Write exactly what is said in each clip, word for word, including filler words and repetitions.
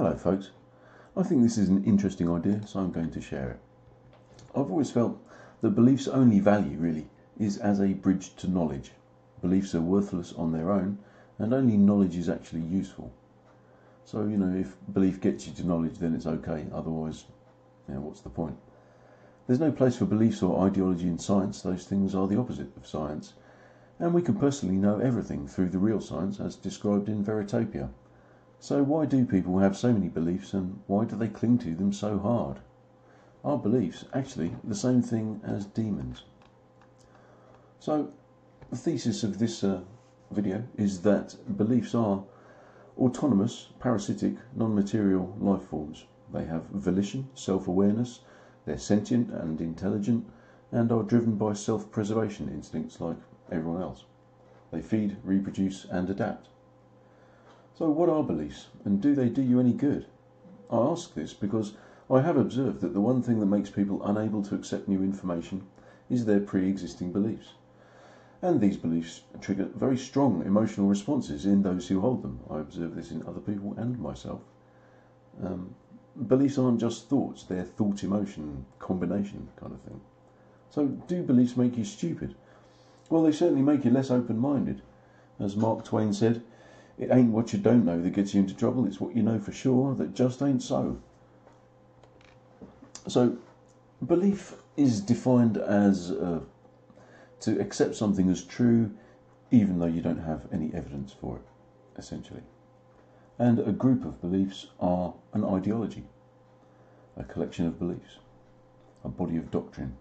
Hello folks, I think this is an interesting idea, so I'm going to share it. I've always felt that belief's only value, really, is as a bridge to knowledge. Beliefs are worthless on their own, and only knowledge is actually useful. So, you know, if belief gets you to knowledge, then it's okay, otherwise, you know, what's the point? There's no place for beliefs or ideology in science. Those things are the opposite of science. And we can personally know everything through the real science, as described in Veritopia. So why do people have so many beliefs, and why do they cling to them so hard? Are beliefs actually the same thing as demons? So the thesis of this uh, video is that beliefs are autonomous, parasitic, non-material life forms. They have volition, self-awareness, they're sentient and intelligent, and are driven by self-preservation instincts like everyone else. They feed, reproduce, and adapt. So what are beliefs, and do they do you any good? I ask this because I have observed that the one thing that makes people unable to accept new information is their pre-existing beliefs. And these beliefs trigger very strong emotional responses in those who hold them. I observe this in other people and myself. Um, beliefs aren't just thoughts, they're thought-emotion combination kind of thing. So do beliefs make you stupid? Well, they certainly make you less open-minded. As Mark Twain said, "It ain't what you don't know that gets you into trouble, it's what you know for sure that just ain't so." So, belief is defined as uh, to accept something as true even though you don't have any evidence for it, essentially. And a group of beliefs are an ideology, a collection of beliefs, a body of doctrine.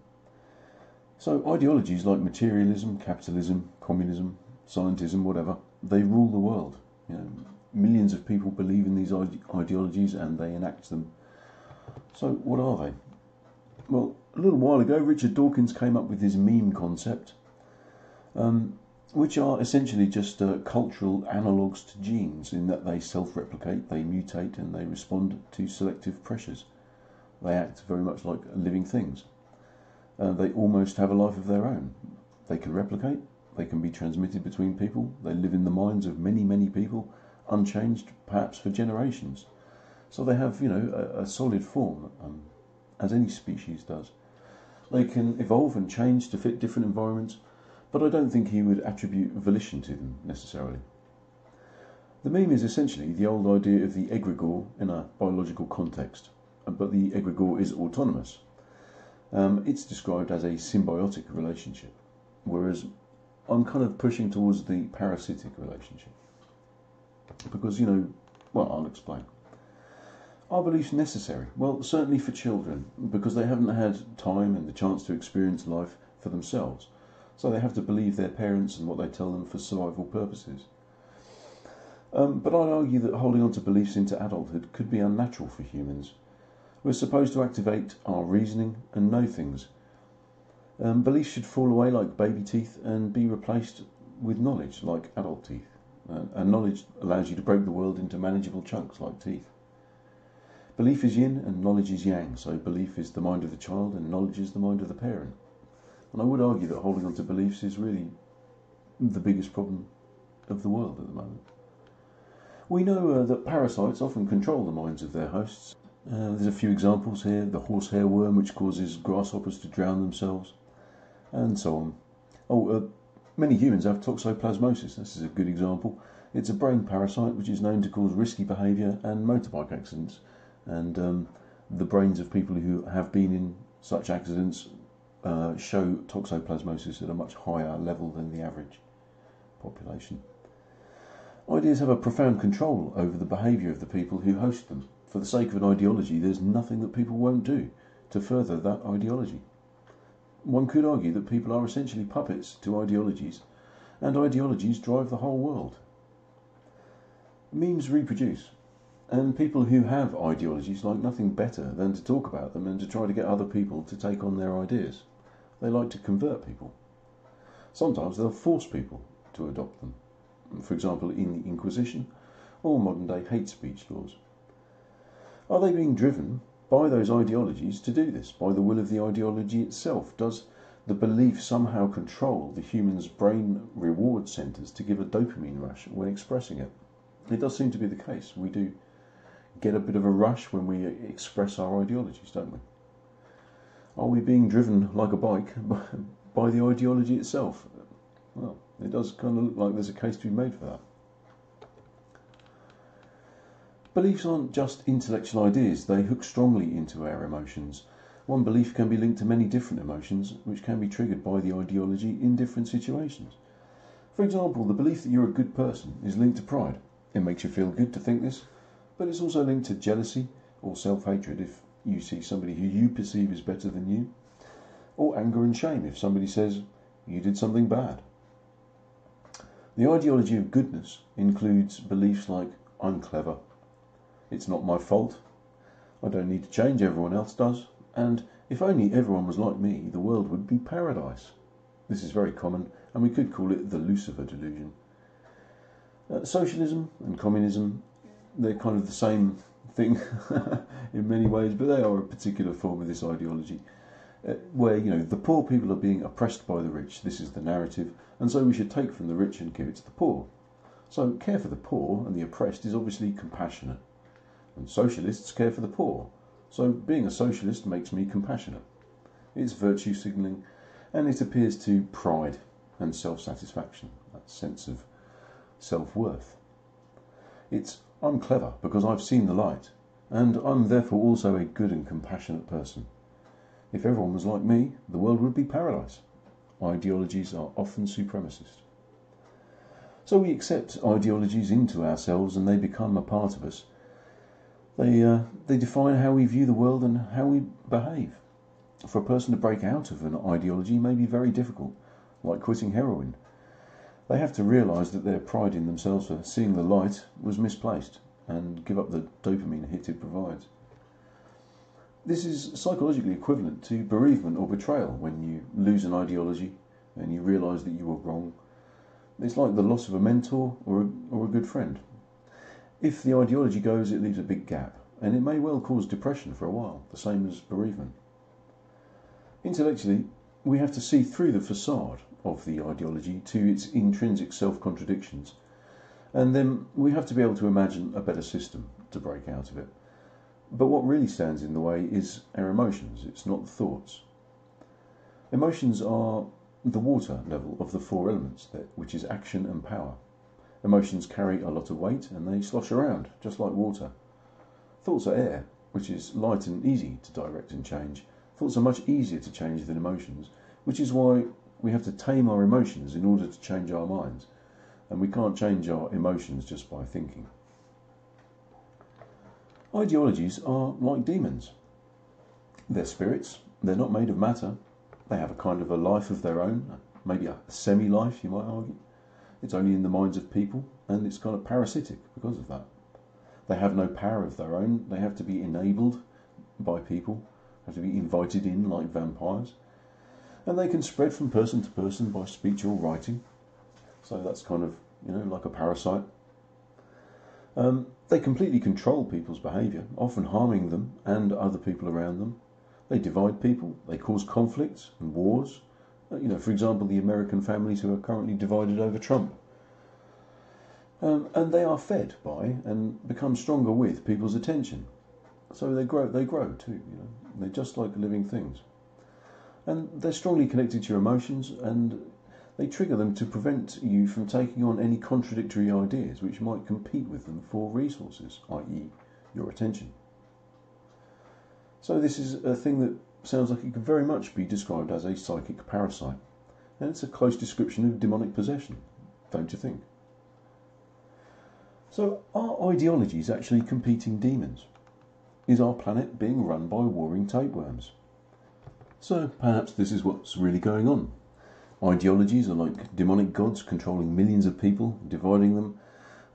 So ideologies like materialism, capitalism, communism, scientism, whatever, they rule the world. You know, millions of people believe in these ide ideologies and they enact them. So what are they? Well, a little while ago, Richard Dawkins came up with his meme concept, um, which are essentially just uh, cultural analogues to genes in that they self-replicate, they mutate, and they respond to selective pressures. They act very much like living things. Uh, they almost have a life of their own. They can replicate. They can be transmitted between people. They live in the minds of many, many people, unchanged perhaps for generations. So they have, you know, a, a solid form, um, as any species does. They can evolve and change to fit different environments, but I don't think he would attribute volition to them necessarily. The meme is essentially the old idea of the egregore in a biological context, but the egregore is autonomous. Um, it's described as a symbiotic relationship, whereas I'm kind of pushing towards the parasitic relationship because, you know, well, I'll explain. Are beliefs necessary? Well, certainly for children, because they haven't had time and the chance to experience life for themselves. So they have to believe their parents and what they tell them for survival purposes. Um, but I'd argue that holding on to beliefs into adulthood could be unnatural for humans. We're supposed to activate our reasoning and know things. Um, beliefs should fall away like baby teeth and be replaced with knowledge like adult teeth. Uh, and knowledge allows you to break the world into manageable chunks like teeth. Belief is yin and knowledge is yang, so belief is the mind of the child and knowledge is the mind of the parent. And I would argue that holding on to beliefs is really the biggest problem of the world at the moment. We know uh, that parasites often control the minds of their hosts. Uh, there's a few examples here, the horsehair worm which causes grasshoppers to drown themselves, and so on. Oh, uh, many humans have toxoplasmosis. This is a good example. It's a brain parasite which is known to cause risky behaviour and motorbike accidents. And um, the brains of people who have been in such accidents uh, show toxoplasmosis at a much higher level than the average population. Ideas have a profound control over the behaviour of the people who host them. For the sake of an ideology, there's nothing that people won't do to further that ideology. One could argue that people are essentially puppets to ideologies, and ideologies drive the whole world. Memes reproduce, and people who have ideologies like nothing better than to talk about them and to try to get other people to take on their ideas. They like to convert people. Sometimes they'll force people to adopt them, for example in the Inquisition or modern-day hate speech laws. Are they being driven by those ideologies to do this, by the will of the ideology itself? Does the belief somehow control the human's brain reward centres to give a dopamine rush when expressing it? It does seem to be the case. We do get a bit of a rush when we express our ideologies, don't we? Are we being driven like a bike by the ideology itself? Well, it does kind of look like there's a case to be made for that. Beliefs aren't just intellectual ideas, they hook strongly into our emotions. One belief can be linked to many different emotions, which can be triggered by the ideology in different situations. For example, the belief that you're a good person is linked to pride. It makes you feel good to think this, but it's also linked to jealousy or self-hatred if you see somebody who you perceive is better than you, or anger and shame if somebody says you did something bad. The ideology of goodness includes beliefs like, I'm clever, it's not my fault, I don't need to change, everyone else does, and if only everyone was like me, the world would be paradise. This is very common, and we could call it the Lucifer delusion. Uh, socialism and communism, they're kind of the same thing in many ways, but they are a particular form of this ideology, uh, where, you know, the poor people are being oppressed by the rich. This is the narrative, and so we should take from the rich and give it to the poor. So care for the poor and the oppressed is obviously compassionate. And socialists care for the poor, so being a socialist makes me compassionate. It's virtue signalling, and it appears to pride and self-satisfaction, that sense of self-worth. It's, I'm clever because I've seen the light, and I'm therefore also a good and compassionate person. If everyone was like me, the world would be paradise. Ideologies are often supremacist. So we accept ideologies into ourselves and they become a part of us. They, uh, they define how we view the world and how we behave. For a person to break out of an ideology may be very difficult, like quitting heroin. They have to realise that their pride in themselves for seeing the light was misplaced and give up the dopamine hit it provides. This is psychologically equivalent to bereavement or betrayal when you lose an ideology and you realise that you were wrong. It's like the loss of a mentor or a, or a good friend. If the ideology goes, it leaves a big gap, and it may well cause depression for a while, the same as bereavement. Intellectually, we have to see through the facade of the ideology to its intrinsic self-contradictions, and then we have to be able to imagine a better system to break out of it. But what really stands in the way is our emotions, it's not the thoughts. Emotions are the water level of the four elements, which is action and power. Emotions carry a lot of weight and they slosh around, just like water. Thoughts are air, which is light and easy to direct and change. Thoughts are much easier to change than emotions, which is why we have to tame our emotions in order to change our minds. And we can't change our emotions just by thinking. Ideologies are like demons. They're spirits, they're not made of matter. They have a kind of a life of their own, maybe a semi-life, you might argue. It's only in the minds of people, and it's kind of parasitic because of that. They have no power of their own. They have to be enabled by people, have to be invited in like vampires. And they can spread from person to person by speech or writing. So that's kind of, you know, like a parasite. Um, they completely control people's behaviour, often harming them and other people around them. They divide people. They cause conflicts and wars. You know, for example, the American families who are currently divided over Trump. Um, and they are fed by and become stronger with people's attention. So they grow, they grow too, you know. They're just like living things. And they're strongly connected to your emotions, and they trigger them to prevent you from taking on any contradictory ideas which might compete with them for resources, that is your attention. So this is a thing that sounds like it could very much be described as a psychic parasite. And it's a close description of demonic possession, don't you think? So are ideologies actually competing demons? Is our planet being run by warring tapeworms? So perhaps this is what's really going on. Ideologies are like demonic gods controlling millions of people, dividing them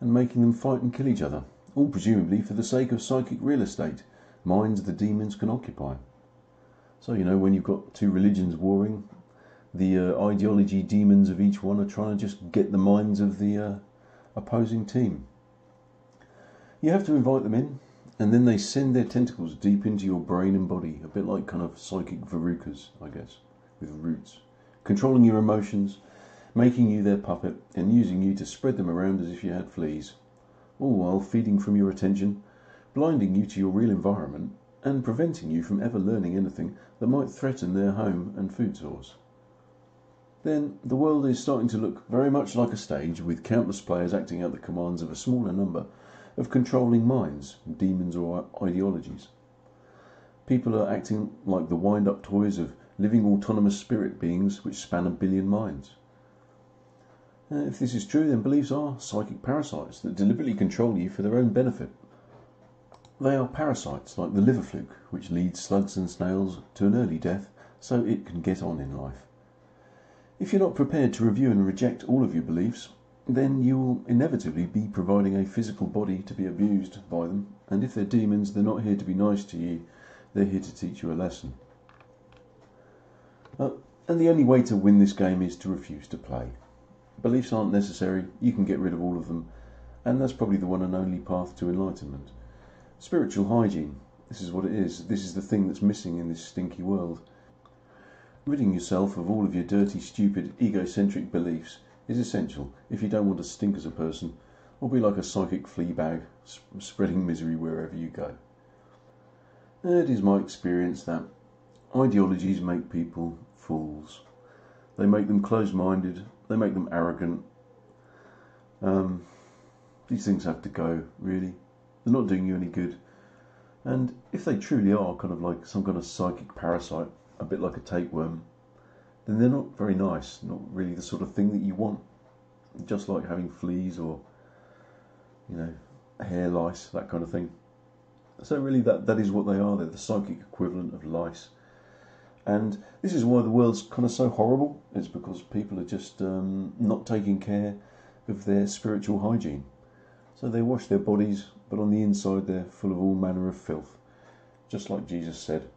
and making them fight and kill each other, all presumably for the sake of psychic real estate, minds the demons can occupy. So, you know, when you've got two religions warring, the uh, ideology demons of each one are trying to just get the minds of the uh, opposing team. You have to invite them in, and then they send their tentacles deep into your brain and body, a bit like kind of psychic verrucas, I guess, with roots, controlling your emotions, making you their puppet, and using you to spread them around as if you had fleas, all while feeding from your attention, blinding you to your real environment and preventing you from ever learning anything that might threaten their home and food source. Then the world is starting to look very much like a stage, with countless players acting out the commands of a smaller number of controlling minds, demons or ideologies. People are acting like the wind-up toys of living autonomous spirit beings which span a billion minds. Uh, if this is true, then beliefs are psychic parasites that deliberately control you for their own benefit. They are parasites like the liver fluke, which leads slugs and snails to an early death so it can get on in life. If you're not prepared to review and reject all of your beliefs, then you will inevitably be providing a physical body to be abused by them, and if they're demons, they're not here to be nice to you, they're here to teach you a lesson. Uh, and the only way to win this game is to refuse to play. Beliefs aren't necessary, you can get rid of all of them, and that's probably the one and only path to enlightenment. Spiritual hygiene, this is what it is, this is the thing that's missing in this stinky world. Ridding yourself of all of your dirty, stupid, egocentric beliefs is essential if you don't want to stink as a person or be like a psychic flea bag sp- spreading misery wherever you go. It is my experience that ideologies make people fools. They make them closed-minded, they make them arrogant. Um, these things have to go, really. They're not doing you any good. And if they truly are kind of like some kind of psychic parasite, a bit like a tapeworm, then they're not very nice, not really the sort of thing that you want. Just like having fleas or, you know, hair lice, that kind of thing. So really that, that is what they are, they're the psychic equivalent of lice. And this is why the world's kind of so horrible. It's because people are just um, not taking care of their spiritual hygiene. So they wash their bodies, but on the inside they're full of all manner of filth, just like Jesus said.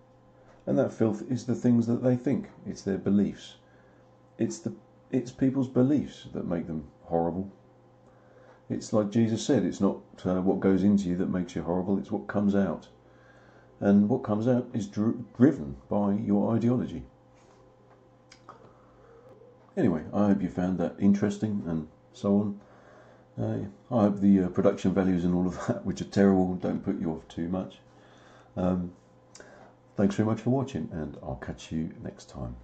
And that filth is the things that they think. It's their beliefs. It's the it's people's beliefs that make them horrible. It's like Jesus said, it's not uh, what goes into you that makes you horrible, it's what comes out. And what comes out is dri- driven by your ideology. Anyway, I hope you found that interesting and so on. Uh, I hope the uh, production values and all of that, which are terrible, don't put you off too much. Um, Thanks very much for watching, and I'll catch you next time.